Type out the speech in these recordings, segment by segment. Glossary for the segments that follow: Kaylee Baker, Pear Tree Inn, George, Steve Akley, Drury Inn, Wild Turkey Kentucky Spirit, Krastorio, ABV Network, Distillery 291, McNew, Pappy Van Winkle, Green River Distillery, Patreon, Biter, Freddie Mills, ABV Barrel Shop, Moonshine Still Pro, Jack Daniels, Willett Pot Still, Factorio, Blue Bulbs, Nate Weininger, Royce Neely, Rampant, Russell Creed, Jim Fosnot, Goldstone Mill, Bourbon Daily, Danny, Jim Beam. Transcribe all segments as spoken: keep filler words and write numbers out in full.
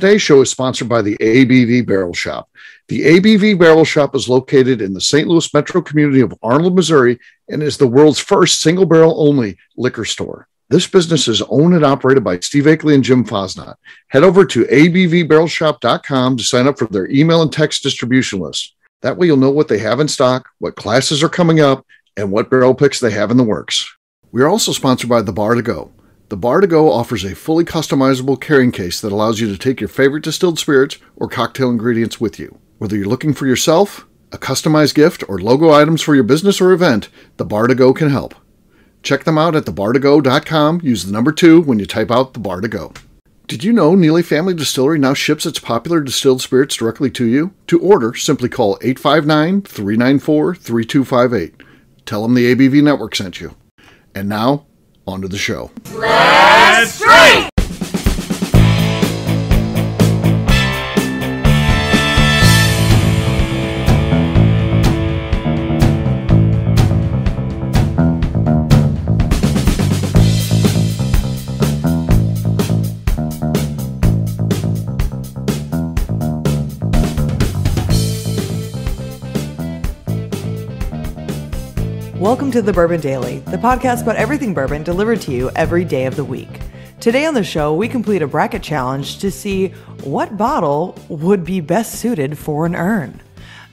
Today's show is sponsored by the A B V Barrel Shop. The A B V Barrel Shop is located in the Saint Louis metro community of Arnold, Missouri, and is the world's first single-barrel-only liquor store. This business is owned and operated by Steve Akley and Jim Fosnot. Head over to A B V barrel shop dot com to sign up for their email and text distribution list. That way you'll know what they have in stock, what classes are coming up, and what barrel picks they have in the works. We are also sponsored by The Bar to Go. The Bar to Go offers a fully customizable carrying case that allows you to take your favorite distilled spirits or cocktail ingredients with you. Whether you're looking for yourself, a customized gift, or logo items for your business or event, The Bar to Go can help. Check them out at the bar to go dot com. Use the number two when you type out The Bar to Go. Did you know Neely Family Distillery now ships its popular distilled spirits directly to you? To order, simply call eight five nine, three nine four, three two five eight. Tell them the A B V Network sent you. And now, on to the show. Let's drink! Welcome to the Bourbon Daily, the podcast about everything bourbon delivered to you every day of the week. Today on the show, we complete a bracket challenge to see what bottle would be best suited for an urn.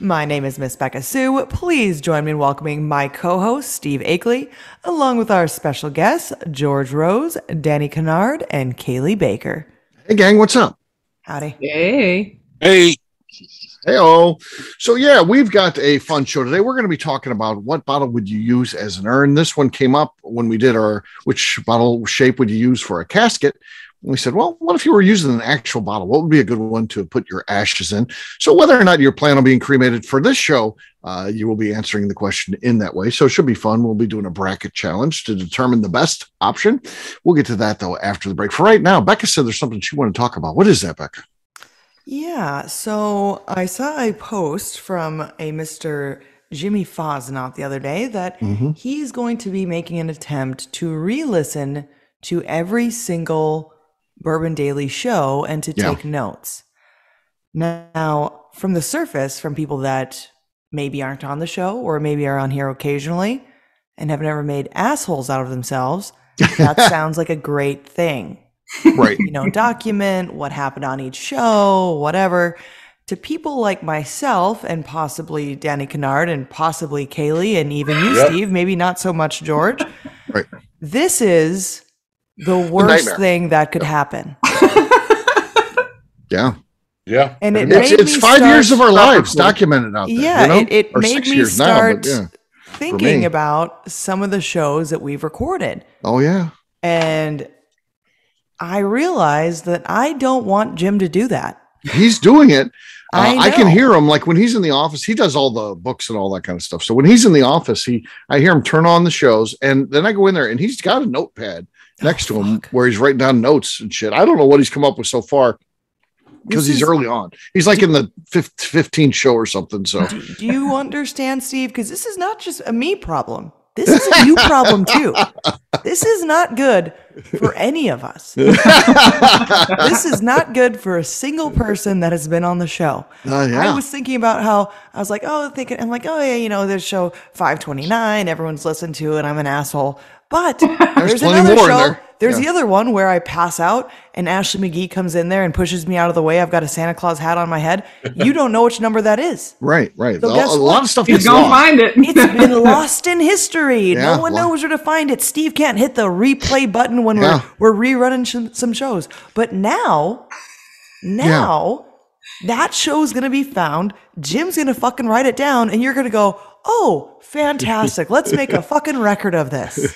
My name is Miss Beka Sue. Please join me in welcoming my co-host, Steve Akley, along with our special guests, George Rose, Danny Kennard, and Kaylee Baker. Hey, gang, what's up? Howdy. Hey. Hey. Hey-oh. So, yeah, we've got a fun show today. We're going to be talking about what bottle would you use as an urn. This one came up when we did our which bottle shape would you use for a casket. And we said, well, what if you were using an actual bottle? What would be a good one to put your ashes in? So whether or not you're planning on being cremated for this show, uh, you will be answering the question in that way. So it should be fun. We'll be doing a bracket challenge to determine the best option. We'll get to that, though, after the break. For right now, Beka said there's something she wanted to talk about. What is that, Beka? Yeah, so I saw a post from a Mister Jimmy Fosnot the other day that mm-hmm. he's going to be making an attempt to re-listen to every single Bourbon Daily show and to yeah. take notes. Now, from the surface, from people that maybe aren't on the show or maybe are on here occasionally and have never made assholes out of themselves, that sounds like a great thing. Right. You know, document what happened on each show, whatever. To people like myself and possibly Danny Kennard and possibly Kaylee and even you, yep. Steve, maybe not so much George. Right. This is the worst the thing that could yep. happen. Yeah. Yeah. And it it's, made it's me five start, years of our lives documented out there. Yeah. You know? It, it or made me start now, yeah, thinking me. about some of the shows that we've recorded. Oh, yeah. And I realized that I don't want Jim to do that. He's doing it. I, uh, I can hear him. Like when he's in the office, he does all the books and all that kind of stuff. So when he's in the office, he, I hear him turn on the shows, and then I go in there and he's got a notepad next oh, to him fuck. where he's writing down notes and shit. I don't know what he's come up with so far because he's is, early on. He's like do, in the fifteenth show or something. So do, do you understand, Steve? Because this is not just a me problem. This is a new problem too. This is not good for any of us. This is not good for a single person that has been on the show. Uh, yeah. I was thinking about how I was like, oh, thinking, I'm like, oh yeah, you know, there's show five twenty-nine, everyone's listened to it, I'm an asshole. But there's, there's another show. There. There's yeah. the other one where I pass out and Ashley McGee comes in there and pushes me out of the way. I've got a Santa Claus hat on my head. You don't know which number that is. Right, right. So a, a lot of stuff. You don't find it. It's been lost in history. Yeah, no one knows where to find it. Steve can't hit the replay button when yeah. we're we're rerunning sh- some shows. But now, now yeah. that show's gonna be found. Jim's gonna fucking write it down, and you're gonna go, oh, fantastic. Let's make a fucking record of this.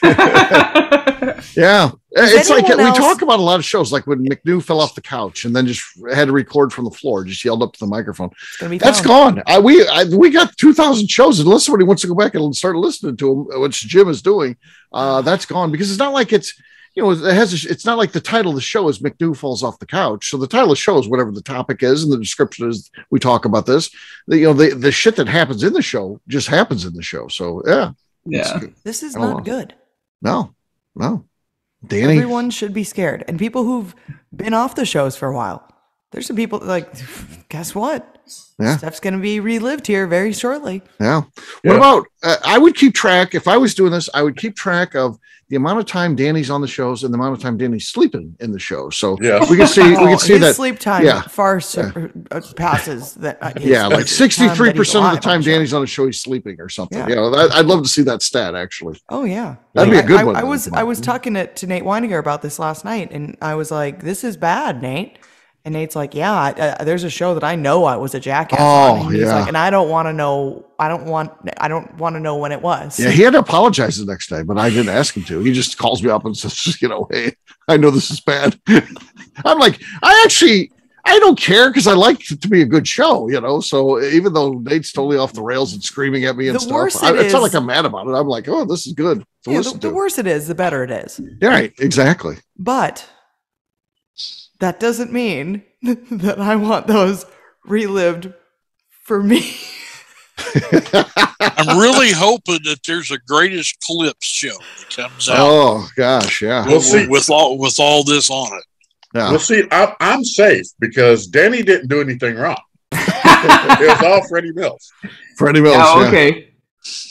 Yeah. Does it's like else- we talk about a lot of shows, like when McNew fell off the couch and then just had to record from the floor, just yelled up to the microphone. That's gone. I, we I, we got two thousand shows, unless somebody wants to go back and start listening to them, which Jim is doing. Uh, that's gone because it's not like it's, you know, it has. A, it's not like the title of the show is McNew Falls Off the Couch. So the title of the show is whatever the topic is, and the description is we talk about this. The, you know, the, the shit that happens in the show just happens in the show. So yeah, yeah. This is not know. good. No, no. Danny. Everyone should be scared, and people who've been off the shows for a while There's some people like, guess what? Yeah. Stuff's going to be relived here very shortly. Yeah. What yeah. about, uh, I would keep track, if I was doing this, I would keep track of the amount of time Danny's on the shows and the amount of time Danny's sleeping in the show. So yeah. we can see, we can see his that sleep time yeah. far super, uh, passes that. Uh, yeah. Like sixty-three percent of the time Danny's on the show, he's sleeping or something. Yeah. You know, that, I'd love to see that stat actually. Oh yeah. That'd like, be a good I, one. I, I was, I was talking to, to Nate Weininger about this last night and I was like, this is bad, Nate. And Nate's like, yeah, I, uh, there's a show that I know I was a jackass oh, on. And he's yeah. like, and I don't want to know. I don't want. I don't want to know when it was. Yeah, he had to apologize the next day, but I didn't ask him to. He just calls me up and says, you know, hey, I know this is bad. I'm like, I actually, I don't care because I like it to be a good show, you know. So even though Nate's totally off the rails and screaming at me and the stuff, I, it it's not like I'm mad about it. I'm like, oh, this is good. Yeah, the the worse it is, the better it is. Yeah, right, exactly. But that doesn't mean that I want those relived for me. I'm really hoping that there's a greatest clips show that comes out. Oh gosh, yeah. We'll see. With all with all this on it. Yeah. Well, see, I, I'm safe because Danny didn't do anything wrong. It was all Freddie Mills. Freddie Mills. Oh, okay. Yeah.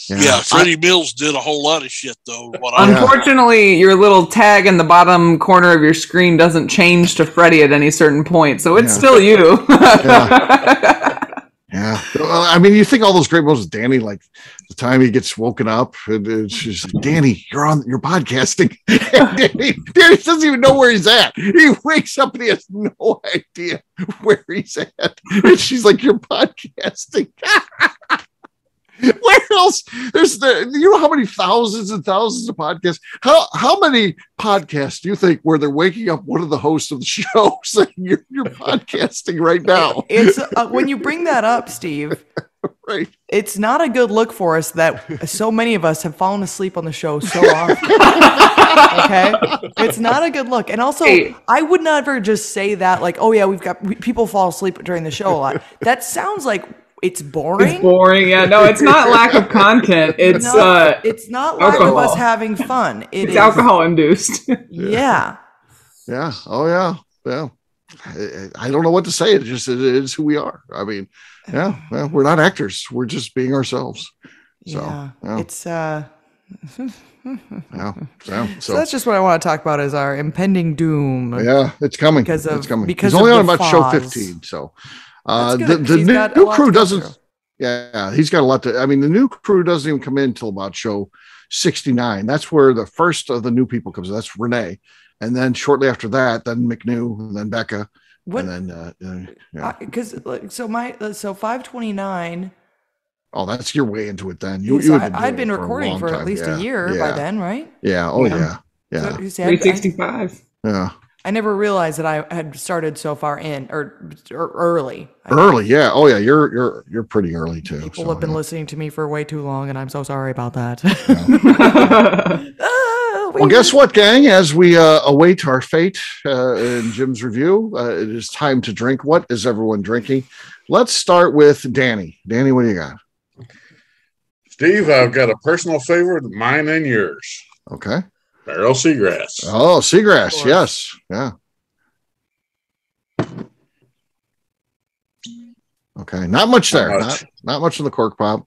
Yeah, yeah, Freddie I, Mills did a whole lot of shit, though. What unfortunately, I your little tag in the bottom corner of your screen doesn't change to Freddie at any certain point, so it's yeah. still you. yeah. yeah. I mean, you think all those great moments with Danny, like the time he gets woken up, and it's just like, Danny, you're on, you're podcasting. Danny, Danny doesn't even know where he's at. He wakes up and he has no idea where he's at. And she's like, you're podcasting. Where else? There's the you know how many thousands and thousands of podcasts. How how many podcasts do you think where they're waking up one of the hosts of the show saying you're, you're podcasting right now? It's uh, when you bring that up, Steve. Right. It's not a good look for us that so many of us have fallen asleep on the show so often. Okay, it's not a good look. And also, hey. I would never just say that like, oh yeah, we've got we, people fall asleep during the show a lot. That sounds like. It's boring. It's boring. Yeah, no, it's not lack of content. It's no, uh, it's not lack alcohol. Of us having fun. It it's is. Alcohol induced. Yeah. Yeah. Oh yeah. Yeah. I, I don't know what to say. It just it is who we are. I mean, yeah. Well, we're not actors. We're just being ourselves. So yeah. yeah. It's uh. yeah. yeah. So. so that's just what I want to talk about is our impending doom. Yeah, it's coming. Because of, it's coming. Because it's only on about show fifteen. So. Uh, the the new, new crew doesn't. Yeah, he's got a lot to. I mean, the new crew doesn't even come in till about show sixty-nine. That's where the first of the new people comes. That's Renee, and then shortly after that, then McNew, and then Becca, what? And then because uh, yeah. so my so five twenty-nine. Oh, that's your way into it then. You, you I, been I'd been for recording for at least yeah. a year yeah. by then, right? Yeah. Oh yeah. Yeah. yeah. So, three sixty-five. Yeah. I never realized that I had started so far in or, or early. I early, think. yeah. Oh, yeah. You're you're you're pretty early too. People so, have been yeah. listening to me for way too long, and I'm so sorry about that. Yeah. uh, we well, guess what, gang? As we uh, await our fate uh, in Jim's review, uh, it is time to drink. What is everyone drinking? Let's start with Danny. Danny, what do you got? Steve, I've got a personal favorite, mine and yours. Okay. Barrel seagrass. Oh, seagrass. Yes. Yeah. Okay. Not much there. Not much, not, not much of the cork pop.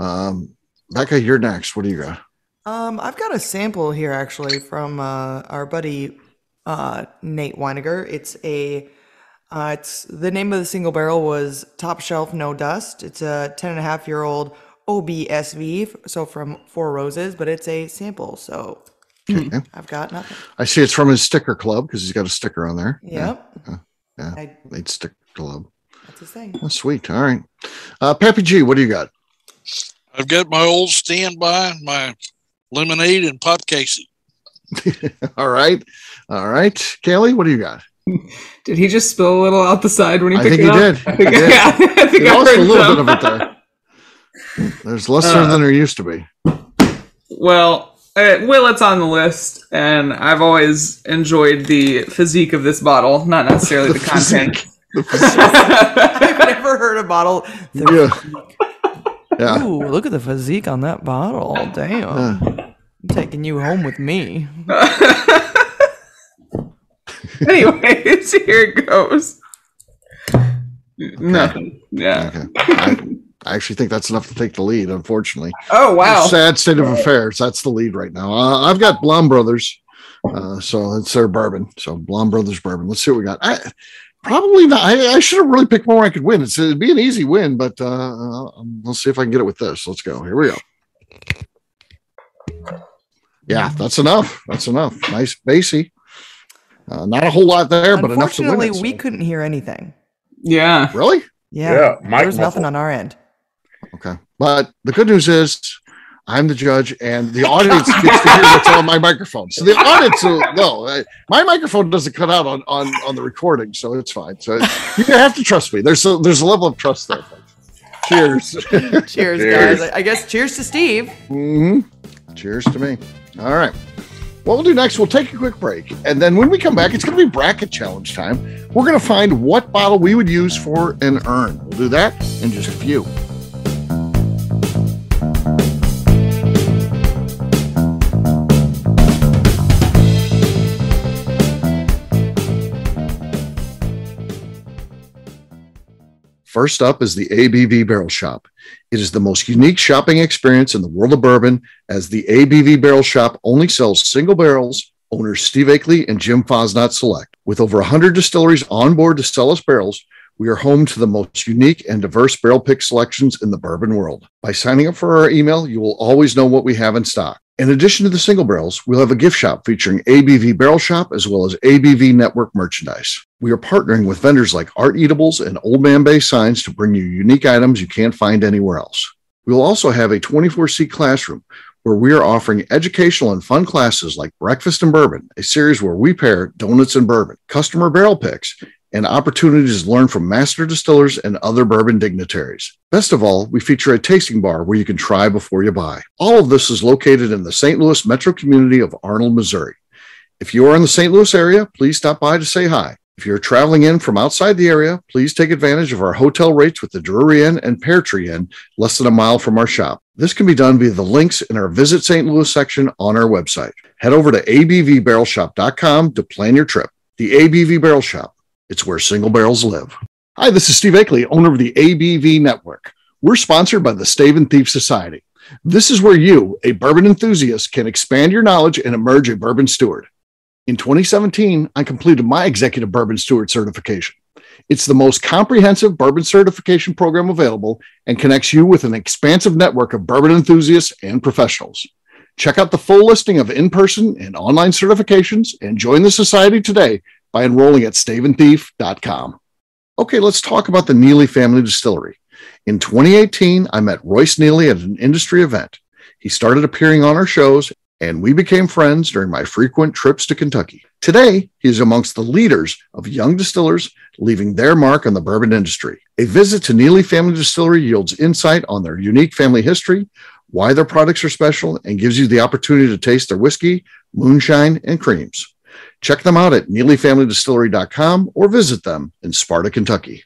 Um, Becca, you're next. What do you got? Um, I've got a sample here actually from uh, our buddy uh, Nate Weininger. It's a, uh, it's the name of the single barrel was Top Shelf No Dust. It's a ten and a half year old O B S V. So from Four Roses, but it's a sample. So. Okay. I've got nothing. I see it's from his sticker club because he's got a sticker on there. Yep. Yeah. Yeah. yeah. They'd sticker club. That's his thing. That's sweet. All right. Uh, Pappy G, what do you got? I've got my old standby, my lemonade and pop casey. All right. All right. Kaylee, what do you got? Did he just spill a little out the side when he I picked it up? I think he did. I think, I think I heard a little some. bit of it there. There's less uh, than there used to be. Well, Uh, Willett's on the list, and I've always enjoyed the physique of this bottle, not necessarily the, the content. The I've never heard a bottle. Yeah. yeah. Ooh, look at the physique on that bottle. Damn. Yeah. I'm taking you home with me. Anyways, here it goes. Okay. Nothing. Yeah. Okay. I, I actually think that's enough to take the lead, unfortunately. Oh, wow. Sad state of affairs. That's the lead right now. Uh, I've got Blom Brothers. Uh, so it's their bourbon. So Blom Brothers bourbon. Let's see what we got. I probably not. I, I should have really picked more I could win. It's, it'd be an easy win, but uh, let's see if I can get it with this. Let's go. Here we go. Yeah, that's enough. That's enough. Nice, bassy. Uh, not a whole lot there, but enough to win. Unfortunately, we couldn't hear anything. Yeah. Really? Yeah. yeah there was nothing on our end. Okay. But the good news is I'm the judge, and the audience gets to hear what's on my microphone. So the audience will know. My microphone doesn't cut out on, on, on the recording, so it's fine. So you have to trust me. There's a, there's a level of trust there. Cheers. cheers, cheers, guys. I guess cheers to Steve. Mm-hmm. Cheers to me. All right. What we'll do next, we'll take a quick break. And then when we come back, it's going to be bracket challenge time. We're going to find what bottle we would use for an urn. We'll do that in just a few. First up is the A B V Barrel Shop. It is the most unique shopping experience in the world of bourbon, as the A B V Barrel Shop only sells single barrels. Owners Steve Akley and Jim Fosnot select. With over one hundred distilleries on board to sell us barrels, we are home to the most unique and diverse barrel pick selections in the bourbon world. By signing up for our email, you will always know what we have in stock. In addition to the single barrels, we'll have a gift shop featuring A B V Barrel Shop as well as A B V Network merchandise. We are partnering with vendors like Art Eatables and Old Man Bay Signs to bring you unique items you can't find anywhere else. We will also have a twenty-four seat classroom where we are offering educational and fun classes like Breakfast and Bourbon, a series where we pair donuts and bourbon, customer barrel picks, and opportunities to learn from master distillers and other bourbon dignitaries. Best of all, we feature a tasting bar where you can try before you buy. All of this is located in the Saint Louis metro community of Arnold, Missouri. If you are in the Saint Louis area, please stop by to say hi. If you're traveling in from outside the area, please take advantage of our hotel rates with the Drury Inn and Pear Tree Inn, less than a mile from our shop. This can be done via the links in our Visit Saint Louis section on our website. Head over to A B V barrel shop dot com to plan your trip. The A B V Barrel Shop. It's where single barrels live. Hi, this is Steve Akley, owner of the A B V Network. We're sponsored by the Stave and Thief Society. This is where you, a bourbon enthusiast, can expand your knowledge and emerge a bourbon steward. In twenty seventeen, I completed my Executive Bourbon Steward certification. It's the most comprehensive bourbon certification program available and connects you with an expansive network of bourbon enthusiasts and professionals. Check out the full listing of in-person and online certifications and join the society today by enrolling at stave and thief dot com. Okay, let's talk about the Neely Family Distillery. In twenty eighteen, I met Royce Neely at an industry event. He started appearing on our shows, and we became friends during my frequent trips to Kentucky. Today, he is amongst the leaders of young distillers, leaving their mark on the bourbon industry. A visit to Neely Family Distillery yields insight on their unique family history, why their products are special, and gives you the opportunity to taste their whiskey, moonshine, and creams. Check them out at neely family distillery dot com or visit them in Sparta, Kentucky.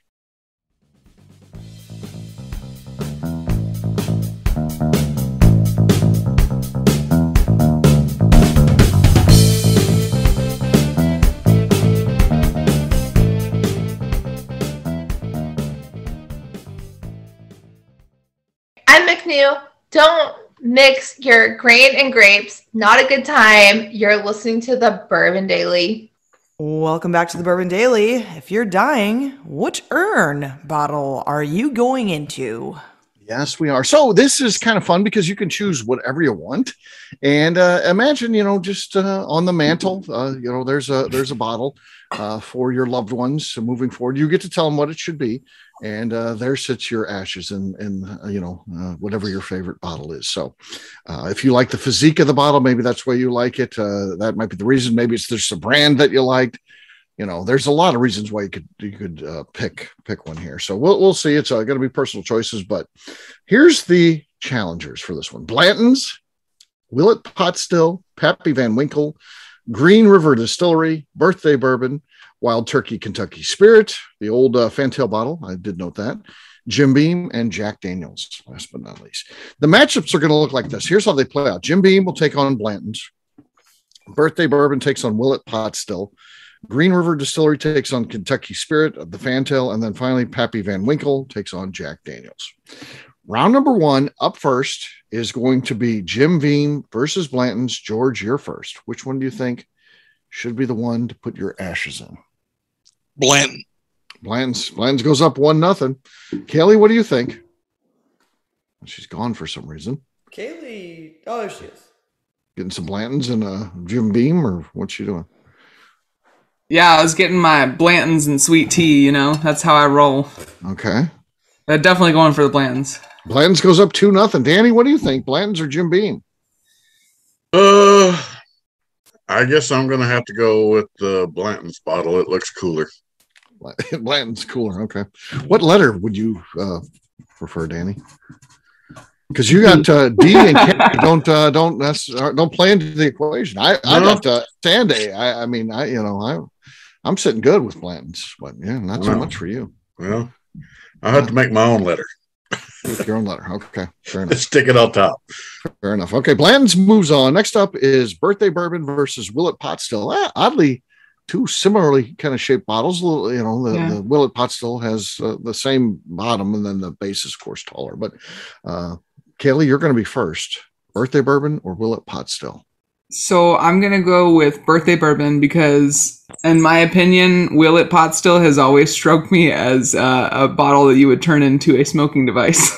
McNeil, don't mix your grain and grapes. Not a good time. You're listening to the Bourbon Daily. Welcome back to the Bourbon Daily. If you're dying, which urn bottle are you going into? Yes, we are. So this is kind of fun because you can choose whatever you want. And uh, imagine, you know, just uh, on the mantle, uh, you know, there's a there's a bottle uh, for your loved ones. So moving forward, you get to tell them what it should be. And uh, there sits your ashes and, and uh, you know, uh, whatever your favorite bottle is. So uh, if you like the physique of the bottle, maybe that's why you like it. Uh, that might be the reason. Maybe it's there's a brand that you liked. You know, there's a lot of reasons why you could you could uh, pick pick one here. So we'll we'll see. It's uh, going to be personal choices, but here's the challengers for this one: Blanton's, Willett Pot Still, Pappy Van Winkle, Green River Distillery, Birthday Bourbon, Wild Turkey Kentucky Spirit, the old uh, Fantail bottle. I did note that. Jim Beam and Jack Daniels. Last but not least, the matchups are going to look like this. Here's how they play out: Jim Beam will take on Blanton's. Birthday Bourbon takes on Willett Pot Still. Green River Distillery takes on Kentucky Spirit of the Fantail. And then finally, Pappy Van Winkle takes on Jack Daniels. Round number one, up first, is going to be Jim Beam versus Blanton's. George, you're first. Which one do you think should be the one to put your ashes in? Blanton. Blanton's. Blanton's goes up one nothing. Kaylee, what do you think? She's gone for some reason. Kaylee. Oh, there she is. Getting some Blanton's and a Jim Beam, or what's she doing? Yeah, I was getting my Blanton's and sweet tea, you know. That's how I roll. Okay. They're definitely going for the Blanton's. Blanton's goes up two nothing. Danny, what do you think? Blanton's or Jim Beam? Uh, I guess I'm going to have to go with the Blanton's bottle. It looks cooler. Blanton's cooler. Okay. What letter would you uh, prefer, Danny? Because you got uh, D and K. don't uh, don't that's, don't play into the equation. I I got uh, Sandy. I I mean I you know I I'm sitting good with Blanton's, but yeah, not so well, much for you. Well, I have to make my own letter. Your own letter. Okay. Fair enough. Stick it on top. Fair enough. Okay. Blanton's moves on. Next up is Birthday Bourbon versus Willett Pot Still. Ah, oddly, two similarly kind of shaped bottles. You know, the, yeah. the Willett Pot Still has uh, the same bottom, and then the base is, of course, taller. But uh, Kaylee, you're going to be first. Birthday Bourbon or Willett Pot Still? So I'm going to go with Birthday Bourbon because, in my opinion, Willett Pot Still has always struck me as uh, a bottle that you would turn into a smoking device.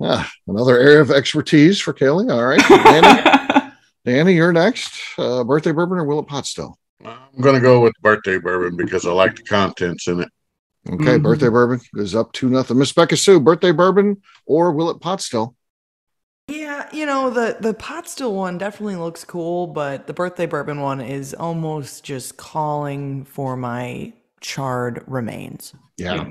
Ah, another area of expertise for Kaylee. All right. Danny, Danny, you're next. Uh, Birthday Bourbon or Willett Pot Still? I'm going to go with Birthday Bourbon because I like the contents in it. Okay. Mm-hmm. Birthday Bourbon is up two nothing. Miss Beka Sue, Birthday Bourbon or Willett Pot Still? Yeah, you know, the, the Pot Still one definitely looks cool, but the Birthday Bourbon one is almost just calling for my charred remains. Yeah.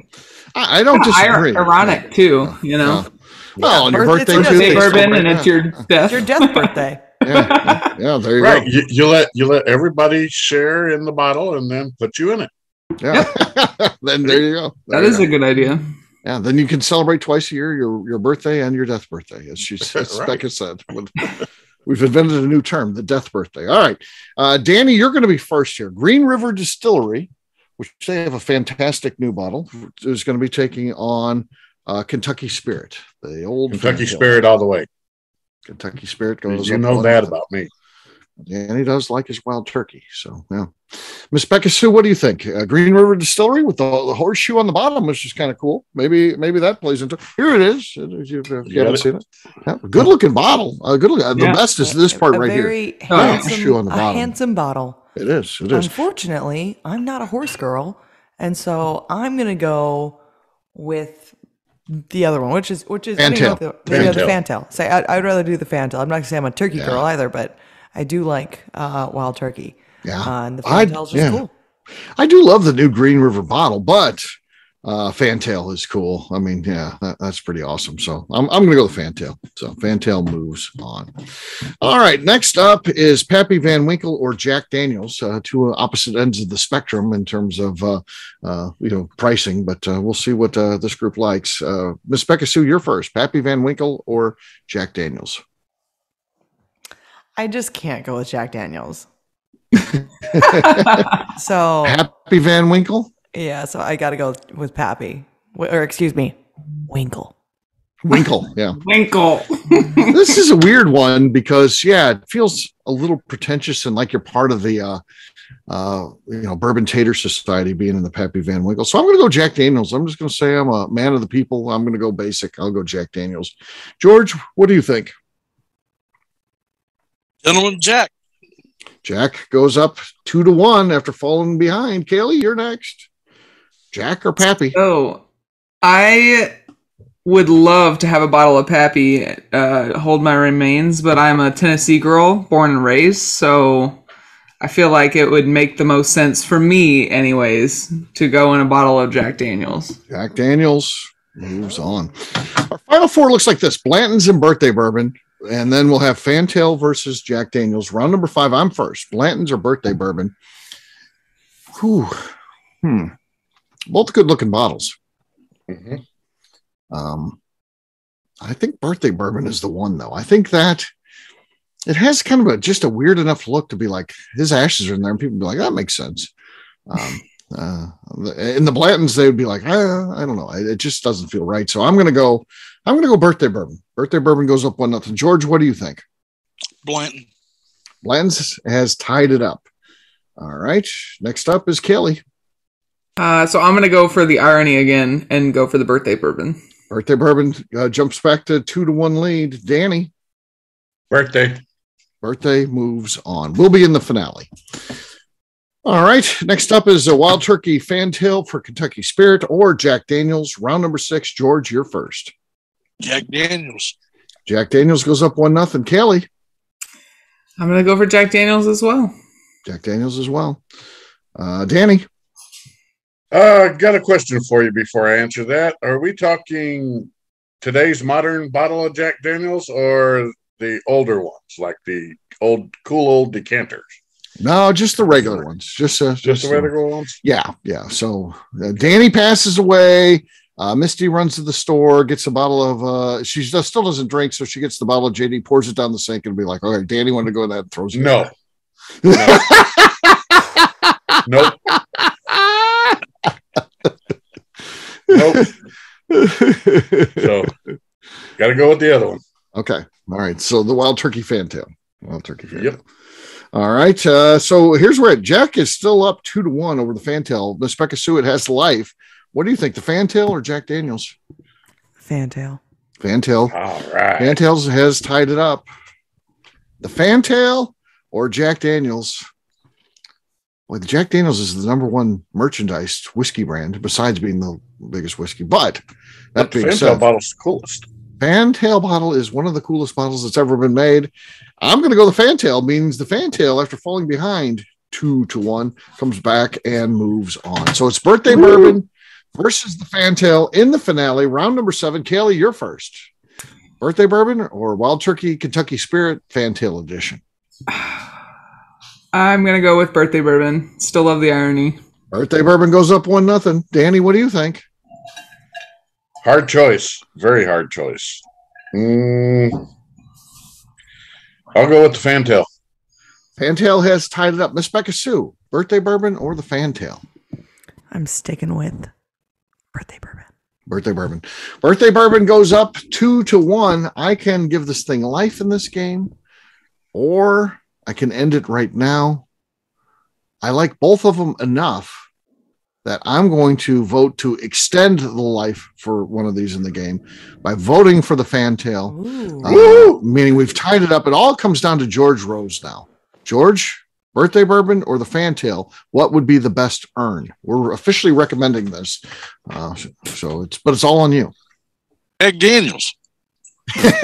I, I don't disagree. Ironic, too, yeah. you know. Yeah. Well, yeah, on your birthday, it's too. Birthday Bourbon, so, and yeah. it's your death. It's your death birthday. yeah. yeah, yeah, there you right. go. You, you, let, you let everybody share in the bottle and then put you in it. Yeah. Then there you go. There that you is go. a good idea. Yeah, then you can celebrate twice a year, your, your birthday and your death birthday, as she says, right. Beka said. We've invented a new term, the death birthday. All right. Uh, Danny, you're going to be first here. Green River Distillery, which they have a fantastic new bottle, is going to be taking on uh, Kentucky Spirit, the old Kentucky Spirit all the way. Kentucky Spirit goes. You know that about me. Danny does like his wild turkey. So, yeah. Miss Beka Sue, what do you think? Uh, Green River Distillery with the, the horseshoe on the bottom, which is kind of cool. Maybe maybe that plays into it. Here it is. If you, if you yeah, haven't it. seen it. Yeah, good looking bottle. Uh, good look, uh, yeah. The best is this part a right very here. Handsome, yeah, horseshoe on the bottom. A handsome bottle. It is. It is. Unfortunately, I'm not a horse girl. And so I'm going to go with the other one, which is which is Fantail. The, the, Fantail. the Fantail. Say, I, I'd rather do the Fantail. I'm not going to say I'm a turkey yeah. girl either, but I do like uh, wild turkey. Yeah, uh, and the Fantail's just yeah. cool. I do love the new Green River bottle, but uh, Fantail is cool. I mean, yeah, that, that's pretty awesome. So I'm, I'm going to go with Fantail. So Fantail moves on. All right, next up is Pappy Van Winkle or Jack Daniels, uh, two opposite ends of the spectrum in terms of uh, uh, you know pricing, but uh, we'll see what uh, this group likes. Uh, Miss Beka Sue, you're first. Pappy Van Winkle or Jack Daniels? I just can't go with Jack Daniels. So Pappy Van Winkle? Yeah, so I got to go with Pappy. W- or excuse me, Winkle. Winkle, yeah. Winkle. This is a weird one because, yeah, it feels a little pretentious and like you're part of the uh, uh, you know, Bourbon Tater Society being in the Pappy Van Winkle. So I'm going to go Jack Daniels. I'm just going to say I'm a man of the people. I'm going to go basic. I'll go Jack Daniels. George, what do you think? Gentleman Jack. Jack goes up two to one after falling behind. Kaylee, you're next. Jack or Pappy? Oh, I would love to have a bottle of Pappy uh, hold my remains, but I'm a Tennessee girl, born and raised, so I feel like it would make the most sense for me, anyways, to go in a bottle of Jack Daniels. Jack Daniels moves on. Our final four looks like this: Blanton's and Birthday Bourbon. And then we'll have Fantail versus Jack Daniels. Round number five, I'm first. Blanton's or Birthday Bourbon? Whew. Hmm. Both good-looking bottles. Mm-hmm. Um, I think Birthday Bourbon is the one, though. I think that it has kind of a, just a weird enough look to be like his ashes are in there and people be like, that makes sense. Um, uh, in the Blanton's, they would be like, ah, I don't know. It just doesn't feel right. So I'm going to go, I'm going to go birthday bourbon. Birthday bourbon goes up one nothing. George, what do you think? Blanton. Blanton's has tied it up. All right. Next up is Kelly. Uh, so I'm going to go for the irony again and go for the birthday bourbon. Birthday bourbon uh, jumps back to two to one lead. Danny. Birthday. Birthday moves on. We'll be in the finale. All right. Next up is a Wild Turkey Fantail for Kentucky Spirit or Jack Daniels. Round number six. George, you're first. Jack Daniels. Jack Daniels goes up one nothing. Kelly. I'm going to go for Jack Daniels as well. Jack Daniels as well. Uh, Danny. Uh, got a question for you before I answer that. Are we talking today's modern bottle of Jack Daniels or the older ones, like the old, cool old decanters? No, just the regular ones. Just, uh, just, just the regular ones? Yeah, yeah. So uh, Danny passes away. Uh, Misty runs to the store, gets a bottle of, uh, she just still doesn't drink, so she gets the bottle of J D, pours it down the sink, and be like, okay, Danny wanted to go in that and throws it. No. No. Nope. Nope. So, got to go with the other one. Okay. All right. So, the Wild Turkey Fantail. Wild Turkey Fantail. Yep. All right. Uh, so, here's where it, Jack is still up two to one over the Fantail. Miss Beka Sue, it has life. What do you think, the Fantail or Jack Daniels? Fantail. Fantail. All right. Fantails has tied it up. The Fantail or Jack Daniels? Boy, the Jack Daniels is the number one merchandised whiskey brand, besides being the biggest whiskey. But that being said, Fantail bottle's the coolest. Fantail bottle is one of the coolest bottles that's ever been made. I'm going to go the Fantail, means the Fantail, after falling behind two to one, comes back and moves on. So it's birthday bourbon versus the Fantail in the finale, round number seven. Kaylee, you're first. Birthday bourbon or Wild Turkey Kentucky Spirit Fantail edition? I'm going to go with birthday bourbon. Still love the irony. Birthday bourbon goes up one nothing. Danny, what do you think? Hard choice. Very hard choice. Mm. I'll go with the Fantail. Fantail has tied it up. Miss Beka Sue, birthday bourbon or the Fantail? I'm sticking with birthday bourbon. Birthday bourbon. Birthday bourbon goes up two to one. I can give this thing life in this game, or I can end it right now. I like both of them enough that I'm going to vote to extend the life for one of these in the game by voting for the Fantail. Uh, meaning we've tied it up. It all comes down to George Rose now. George, birthday bourbon or the Fantail? What would be the best earn? We're officially recommending this. Uh, so it's, but it's all on you. Jack Daniels. uh,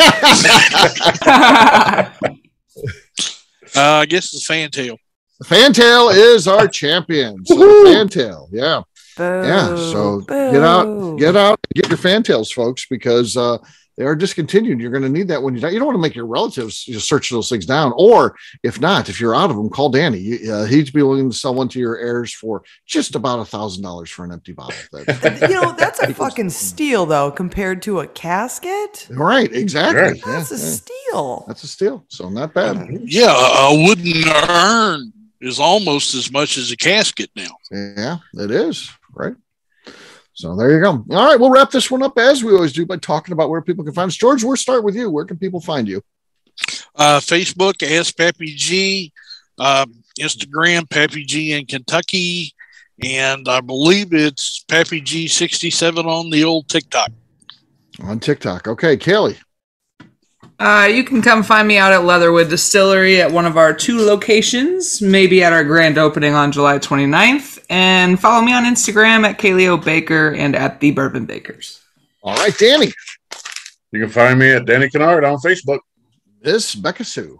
I guess the Fantail. The Fantail is our champion. So the Fantail, yeah. Boo, yeah, so boo. get out, get out, and get your Fantails, folks, because uh, they are discontinued. You're going to need that when you die. You don't want to make your relatives just search those things down. Or if not, if you're out of them, call Danny. Uh, he'd be willing to sell one to your heirs for just about one thousand dollars for an empty bottle. That, you know, that's a fucking steal, though, compared to a casket. Right, exactly. Sure. That's yeah, a yeah. steal. That's a steal, so not bad. Yeah, a wooden urn is almost as much as a casket now. Yeah, it is. Right. So there you go. All right. We'll wrap this one up as we always do by talking about where people can find us. George, we'll start with you. Where can people find you? Uh, Facebook, Ask Pappy G, uh, Instagram, Pappy G in Kentucky. And I believe it's Pappy G sixty-seven on the old TikTok. On TikTok. Okay. Kelly. Uh, you can come find me out at Leatherwood Distillery at one of our two locations, maybe at our grand opening on July twenty-ninth, and follow me on Instagram at Kaleo Baker and at The Bourbon Bakers. All right, Danny. You can find me at Danny Kennard on Facebook. This is Beka Sue.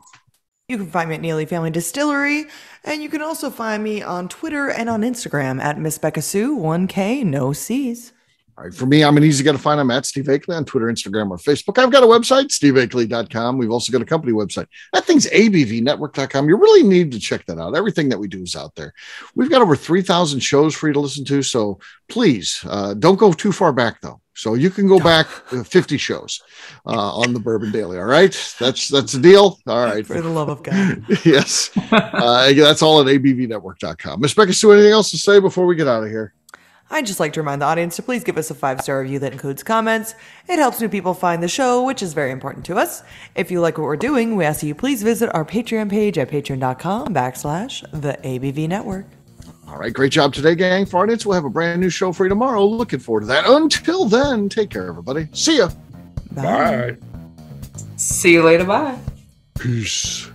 You can find me at Neely Family Distillery, and you can also find me on Twitter and on Instagram at Miss Beka Sue, one K, no C's. All right. For me, I'm an easy guy to find. I'm at Steve Akley on Twitter, Instagram, or Facebook. I've got a website, steve akley dot com. We've also got a company website. That thing's A B V network dot com. You really need to check that out. Everything that we do is out there. We've got over three thousand shows for you to listen to. So please uh, don't go too far back, though. So you can go back fifty shows uh, on the Bourbon Daily. All right. That's that's the deal. All right. For the love of God. Yes. Uh, that's all at A B V network dot com. Miss Beka Sue, anything else to say before we get out of here? I'd just like to remind the audience to please give us a five-star review that includes comments. It helps new people find the show, which is very important to us. If you like what we're doing, we ask you please visit our Patreon page at patreon.com backslash the ABV network. All right, great job today, gang. For audience, we'll have a brand new show for you tomorrow. Looking forward to that. Until then, take care, everybody. See ya. Bye. Bye. See you later. Bye. Peace.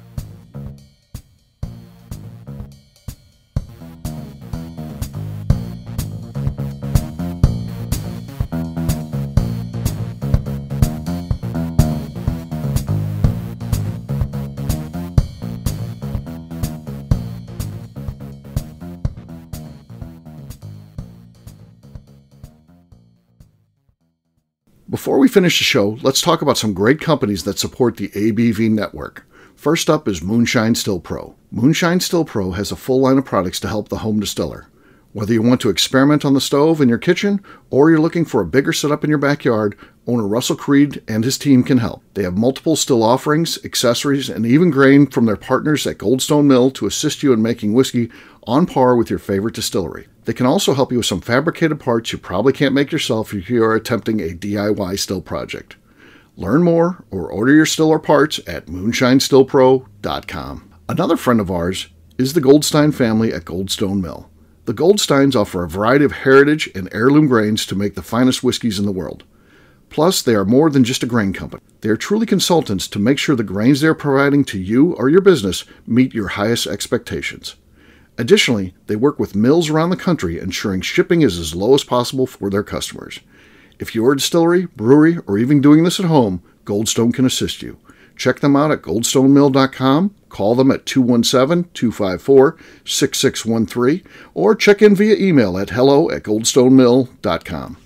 Before we finish the show, let's talk about some great companies that support the A B V network. First up is Moonshine Still Pro. Moonshine Still Pro has a full line of products to help the home distiller. Whether you want to experiment on the stove in your kitchen, or you're looking for a bigger setup in your backyard, owner Russell Creed and his team can help. They have multiple still offerings, accessories, and even grain from their partners at Goldstone Mill to assist you in making whiskey on par with your favorite distillery. They can also help you with some fabricated parts you probably can't make yourself if you are attempting a D I Y still project. Learn more or order your stiller parts at moonshine still pro dot com. Another friend of ours is the Goldstein family at Goldstone Mill. The Goldsteins offer a variety of heritage and heirloom grains to make the finest whiskeys in the world. Plus, they are more than just a grain company. They are truly consultants to make sure the grains they are providing to you or your business meet your highest expectations. Additionally, they work with mills around the country, ensuring shipping is as low as possible for their customers. If you're a distillery, brewery, or even doing this at home, Goldstone can assist you. Check them out at goldstone mill dot com, call them at two one seven, two five four, six six one three, or check in via email at hello at goldstone mill dot com.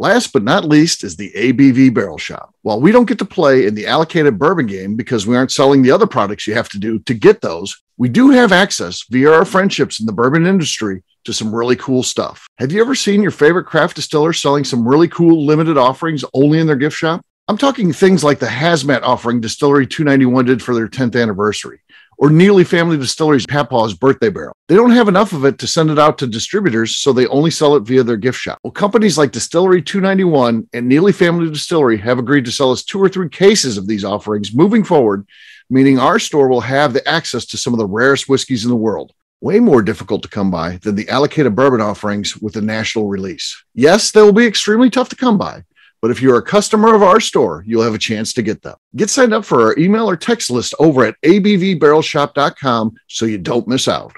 Last but not least is the A B V Barrel Shop. While we don't get to play in the allocated bourbon game because we aren't selling the other products you have to do to get those, we do have access via our friendships in the bourbon industry to some really cool stuff. Have you ever seen your favorite craft distiller selling some really cool limited offerings only in their gift shop? I'm talking things like the hazmat offering Distillery two ninety-one did for their tenth anniversary, or Neely Family Distillery's Pappaw's Birthday Barrel. They don't have enough of it to send it out to distributors, so they only sell it via their gift shop. Well, companies like Distillery two ninety-one and Neely Family Distillery have agreed to sell us two or three cases of these offerings moving forward, meaning our store will have the access to some of the rarest whiskeys in the world. Way more difficult to come by than the allocated bourbon offerings with a national release. Yes, they will be extremely tough to come by, but if you're a customer of our store, you'll have a chance to get them. Get signed up for our email or text list over at A B V barrel shop dot com so you don't miss out.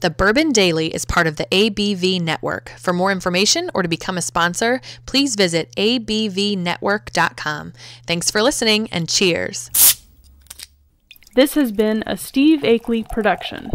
The Bourbon Daily is part of the A B V Network. For more information or to become a sponsor, please visit A B V network dot com. Thanks for listening and cheers. This has been a Steve Akley production.